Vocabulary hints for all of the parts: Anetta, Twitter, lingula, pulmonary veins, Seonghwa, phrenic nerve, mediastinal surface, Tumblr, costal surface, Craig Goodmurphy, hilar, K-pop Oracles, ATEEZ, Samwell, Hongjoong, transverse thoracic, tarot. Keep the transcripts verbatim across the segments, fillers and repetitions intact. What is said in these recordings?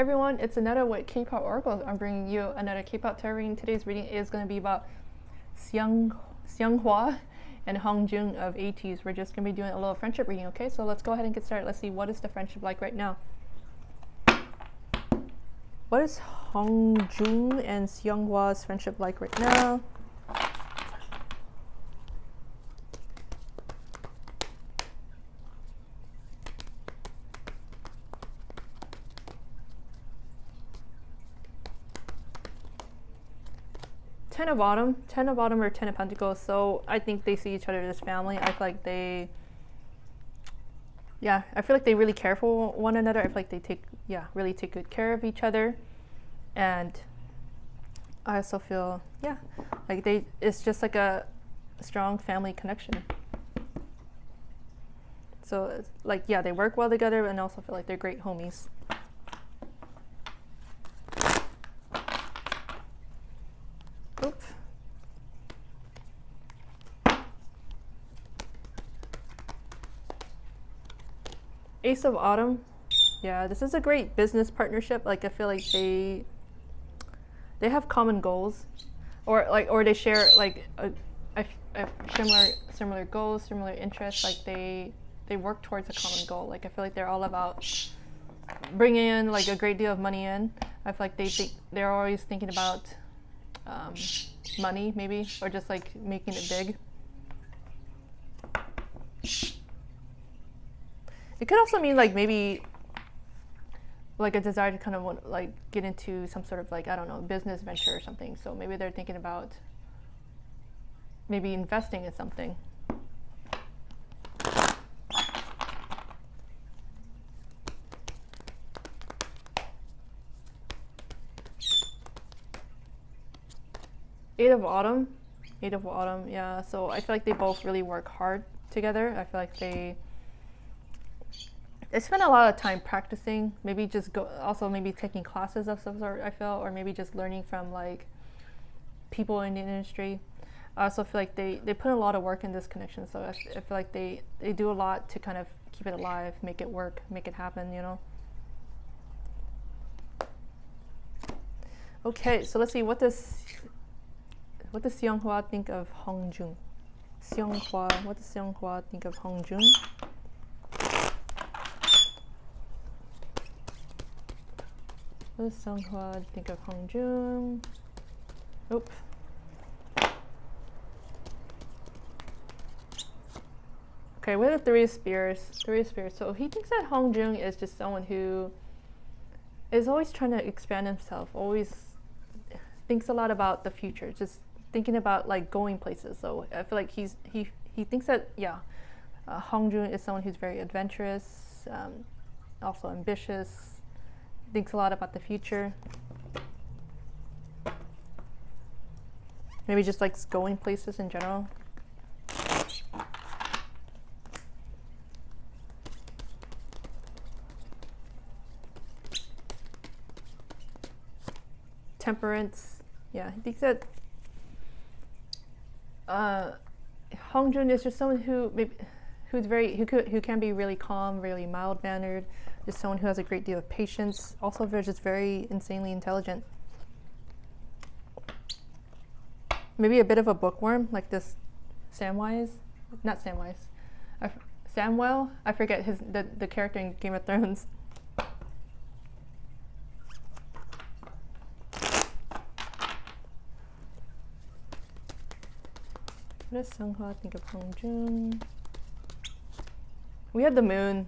everyone, it's Anetta with K-pop Oracles. I'm bringing you another K-pop tarot reading. Today's reading is going to be about Seonghwa and Hongjoong of ATEEZ. We're just going to be doing a little friendship reading, okay? So let's go ahead and get started. Let's see what is the friendship like right now. What is Hongjoong and Seonghwa's friendship like right now? Ten of Bottom, Ten of Bottom or Ten of Pentacles. So I think they see each other as family. I feel like they, yeah, I feel like they really care for one another. I feel like they take, yeah, really take good care of each other. And I also feel, yeah, like they, it's just like a strong family connection. So like, yeah, they work well together and also feel like they're great homies. Oops. Ace of Autumn. Yeah, this is a great business partnership. Like, I feel like they they have common goals, or like, or they share like a, a, a similar similar goals, similar interests. Like they they work towards a common goal. Like I feel like they're all about bringing in like a great deal of money in. I feel like they think they're always thinking about Um, money, maybe, or just like making it big. It could also mean like maybe like a desire to kind of want, like get into some sort of like, I don't know, business venture or something. So maybe they're thinking about maybe investing in something. Eight of Autumn, Eight of Autumn, yeah. So I feel like they both really work hard together. I feel like they they spend a lot of time practicing. Maybe just go, also maybe taking classes of some sort. I feel, or maybe just learning from like people in the industry. I also feel like they they put a lot of work in this connection. So I, I feel like they they do a lot to kind of keep it alive, make it work, make it happen. You know. Okay, so let's see what this. What does Seonghwa think of Hongjoong? Seonghwa, what does Seonghwa think of Hongjoong? What does Seonghwa think of Hongjoong? Oop. Okay, we have the Three of Spears. Three of Spears. So he thinks that Hongjoong is just someone who is always trying to expand himself, always thinks a lot about the future, just thinking about like going places. So I feel like he's he he thinks that, yeah, uh, Hongjoong is someone who's very adventurous, um, also ambitious, thinks a lot about the future, maybe just likes going places in general. Temperance, yeah, he thinks that Uh, Hongjoong is just someone who maybe, who's very who could who can be really calm, really mild mannered, just someone who has a great deal of patience. Also, they're just very insanely intelligent. Maybe a bit of a bookworm, like this Samwise, not Samwise, I, Samwell. I forget his the the character in Game of Thrones. What does Seonghwa think of Hongjoong? We have the Moon.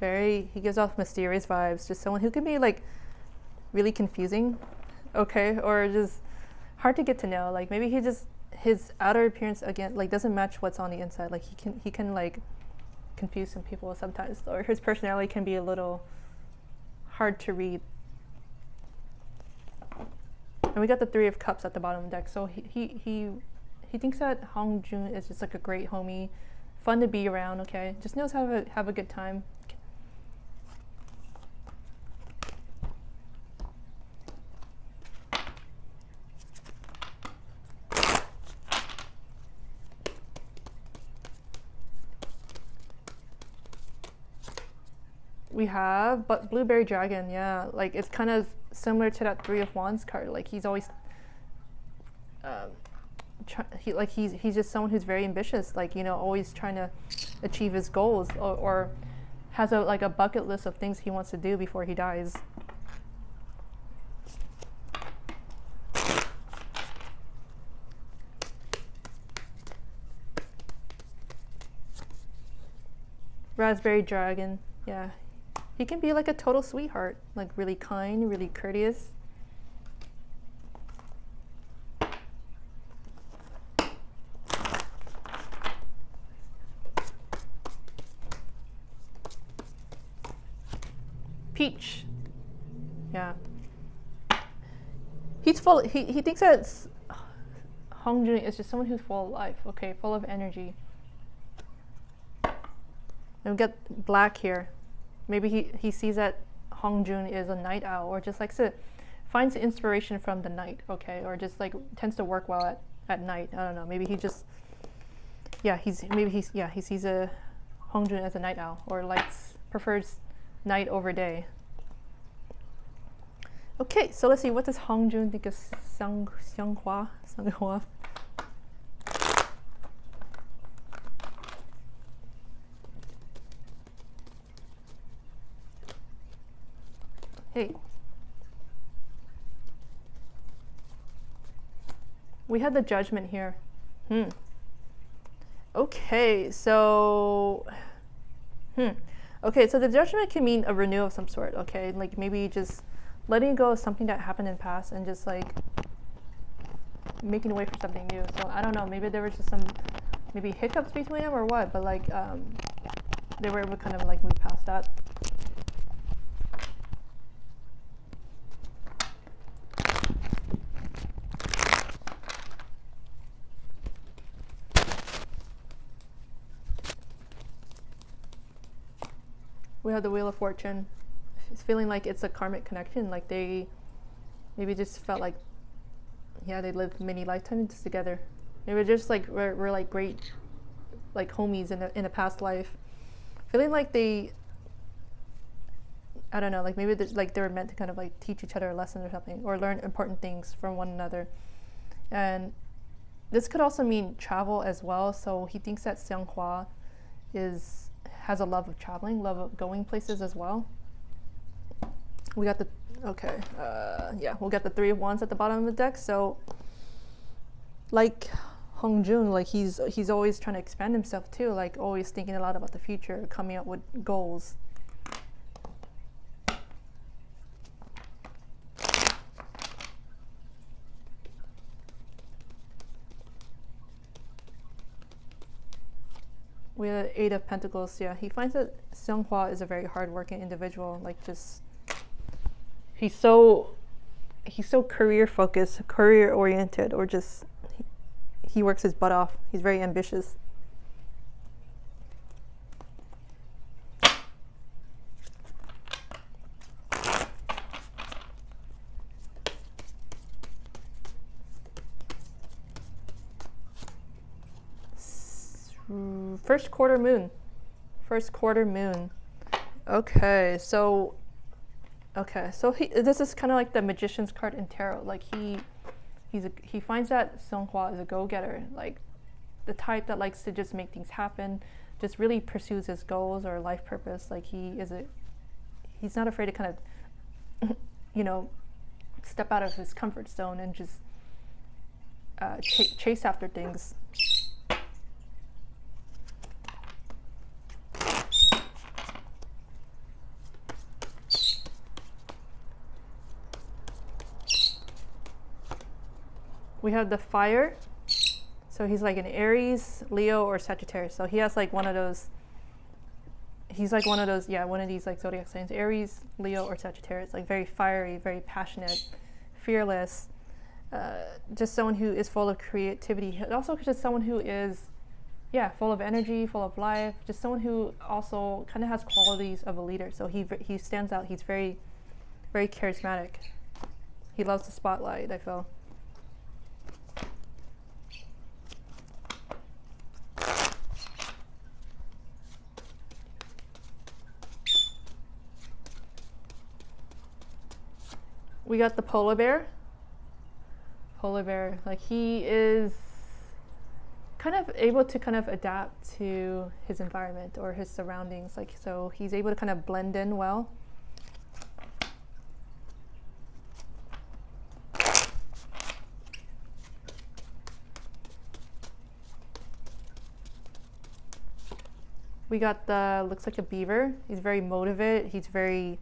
Very, he gives off mysterious vibes. Just someone who can be like really confusing, okay, or just hard to get to know. Like maybe he just his outer appearance again like doesn't match what's on the inside. Like he can he can like confuse some people sometimes, or his personality can be a little hard to read. And we got the Three of Cups at the bottom of the deck. So he he. he He thinks that Hongjoong is just like a great homie, fun to be around, okay? Just knows how to have a good time. We we have, but Blueberry Dragon, yeah, like it's kind of similar to that Three of Wands card. Like he's always, um, try, he like he's he's just someone who's very ambitious. Like, you know, always trying to achieve his goals, or, or has a like a bucket list of things he wants to do before he dies. Raspberry Dragon, yeah, he can be like a total sweetheart, like really kind, really courteous. Peach, yeah, he's full. He he thinks that uh, Hongjoong is just someone who's full of life. Okay, full of energy. And we get black here. Maybe he, he sees that Hongjoong is a night owl, or just likes to finds inspiration from the night, okay? Or just like tends to work well at, at night. I don't know. Maybe he just yeah, he's maybe he's yeah, he sees a Hongjoong as a night owl, or likes prefers night over day. Okay, so let's see, what does Hongjoong think of Seong Seonghwa? Seonghwa? Hey, we had the Judgment here. Hmm. Okay, so hmm. Okay, so the Judgment can mean a renewal of some sort. Okay, like maybe just letting go of something that happened in the past and just like making way for something new. So I don't know. Maybe there was just some maybe hiccups between them or what, but like um, they were able to kind of like move past that. We have the Wheel of Fortune. It's feeling like it's a karmic connection, like they maybe just felt like, yeah, they lived many lifetimes together. Maybe just like we're, we're like great like homies in a, in a past life, feeling like they, I don't know, like maybe like they were meant to kind of like teach each other a lesson or something, or learn important things from one another. And this could also mean travel as well. So he thinks that Seonghwa is has a love of traveling, love of going places as well. We got the okay, uh, yeah, we'll get the Three of Wands at the bottom of the deck. So, like Hongjoong, like he's he's always trying to expand himself too, like always thinking a lot about the future, coming up with goals. We have Eight of Pentacles, yeah. He finds that Seonghwa is a very hardworking individual, like just he's so he's so career focused, career oriented, or just he, he works his butt off. He's very ambitious. First quarter moon. First quarter moon. Okay, so okay, so he, this is kind of like the Magician's card in tarot. Like he he's a, he finds that Seonghwa is a go-getter, like the type that likes to just make things happen, just really pursues his goals or life purpose. Like he is a he's not afraid to kind of you know, step out of his comfort zone and just uh, ch chase after things. We have the fire, so he's like an Aries, Leo, or Sagittarius. So he has like one of those, he's like one of those, yeah, one of these like zodiac signs, Aries, Leo, or Sagittarius, like very fiery, very passionate, fearless, uh, just someone who is full of creativity. Also just someone who is, yeah, full of energy, full of life, just someone who also kind of has qualities of a leader. So he, he stands out, he's very, very charismatic. He loves the spotlight, I feel. we got the polar bear. Polar bear, like he is kind of able to kind of adapt to his environment or his surroundings, like so he's able to kind of blend in well. We got the, looks like a beaver. He's very motivated, he's very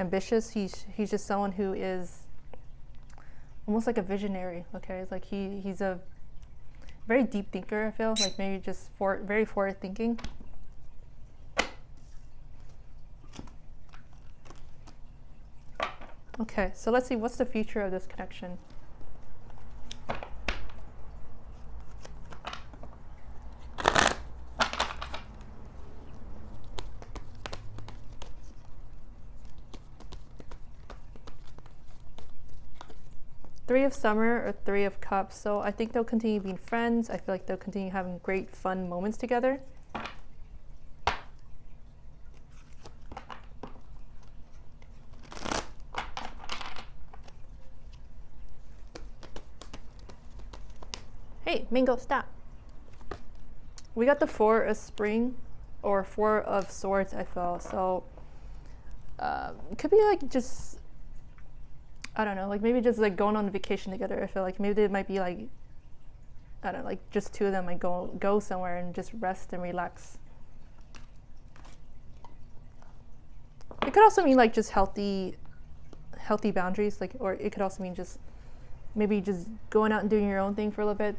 ambitious, he's, he's just someone who is almost like a visionary, okay? It's like he, he's a very deep thinker, I feel, like maybe just for, very forward thinking. Okay, so let's see, what's the future of this connection? Three of Summer or Three of Cups. So I think they'll continue being friends. I feel like they'll continue having great fun moments together. Hey, Mango, stop. We got the Four of Spring or Four of Swords, I feel. So uh, it could be like just, I don't know, like maybe just like going on vacation together. I feel like maybe they might be like, I don't know, like just two of them might go go somewhere and just rest and relax. It could also mean like just healthy, healthy boundaries, like, or it could also mean just maybe just going out and doing your own thing for a little bit.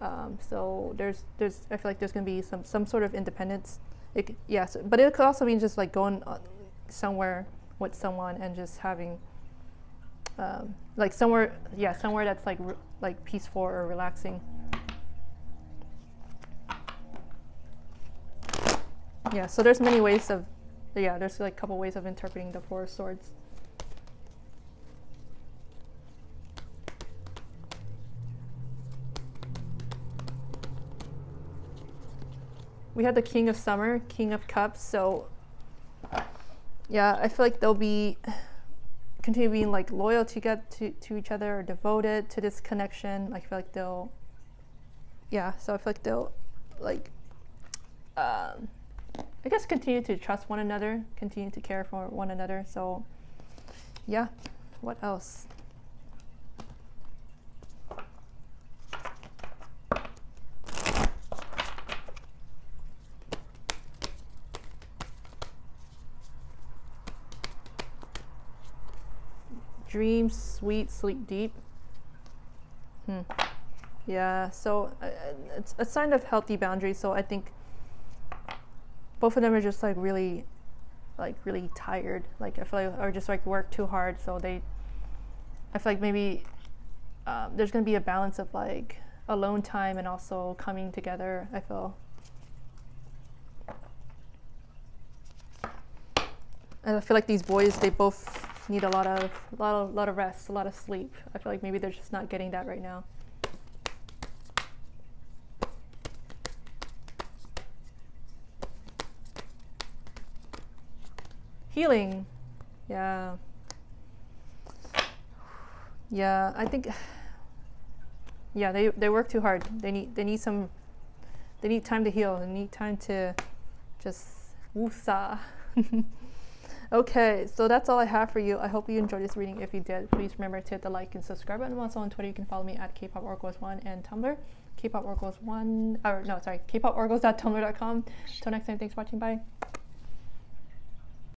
Um, so there's there's I feel like there's gonna be some some sort of independence. It, yeah, so, but it could also mean just like going somewhere with someone and just having. Um, like somewhere, yeah, somewhere that's like re like peaceful or relaxing. Yeah, so there's many ways of, yeah, there's like a couple ways of interpreting the Four of Swords. We had the King of Summer, King of Cups, so yeah, I feel like there'll be continue being like loyal to get to, to each other or devoted to this connection. Like I feel like they'll, yeah, so I feel like they'll like um, I guess continue to trust one another, continue to care for one another. So yeah, what else? Dream, sweet, sleep deep. Hmm. Yeah, so uh, it's a sign of healthy boundaries. So I think both of them are just like really, like really tired. Like I feel like, or just like work too hard. So they, I feel like maybe um, there's gonna be a balance of like alone time and also coming together, I feel. And I feel like these boys, they both need a lot of lot of lot of rest, a lot of sleep. I feel like maybe they're just not getting that right now. Healing, yeah, yeah. I think, yeah, they they work too hard. They need they need some, they need time to heal. They need time to just woosah. Okay, so that's all I have for you. I hope you enjoyed this reading. If you did, please remember to hit the like and subscribe button. Also on Twitter, you can follow me at K pop oracles one and Tumblr, K pop oracles one, or no, sorry, K pop oracles dot tumblr dot com. Till next time, thanks for watching, bye.